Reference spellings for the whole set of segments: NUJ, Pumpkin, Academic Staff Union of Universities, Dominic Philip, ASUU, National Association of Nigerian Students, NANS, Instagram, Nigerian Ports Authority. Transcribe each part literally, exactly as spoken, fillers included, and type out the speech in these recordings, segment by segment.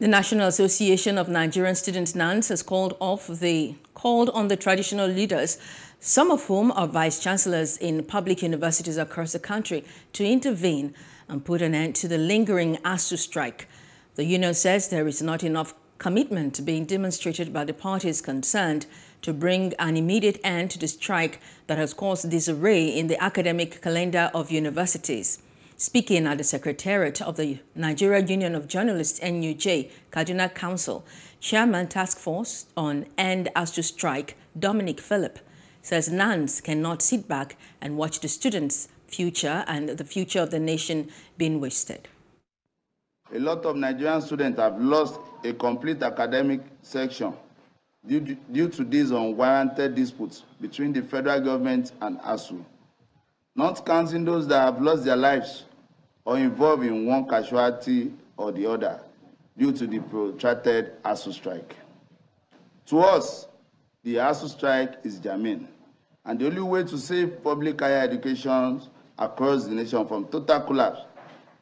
The National Association of Nigerian Students (NANS) has called off the called on the traditional leaders, some of whom are vice-chancellors in public universities across the country, to intervene and put an end to the lingering A S U U strike. The union says there is not enough commitment being demonstrated by the parties concerned to bring an immediate end to the strike that has caused disarray in the academic calendar of universities. Speaking at the Secretariat of the Nigeria Union of Journalists N U J, Kaduna Council, Chairman Task Force on End A S U U Strike, Dominic Philip, says NANS cannot sit back and watch the students' future and the future of the nation being wasted. A lot of Nigerian students have lost a complete academic section due, due to these unwarranted disputes between the federal government and A S U U. Not counting those that have lost their lives or involved in one casualty or the other due to the protracted A S U U strike. To us, the A S U U strike is germane, and the only way to save public higher education across the nation from total collapse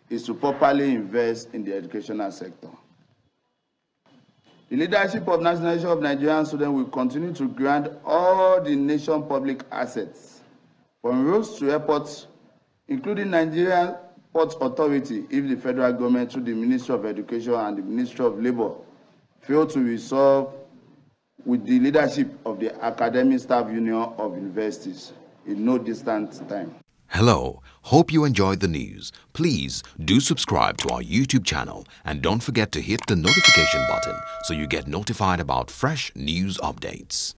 is to properly invest in the educational sector. The leadership of the National Association of Nigerian Students will continue to grant all the nation's public assets, from roads to airports, including Nigerian Ports Authority, if the federal government through the Ministry of Education and the Ministry of Labour fail to resolve with the leadership of the Academic Staff Union of Universities in no distant time. Hello, hope you enjoyed the news. Please do subscribe to our YouTube channel and don't forget to hit the notification button so you get notified about fresh news updates.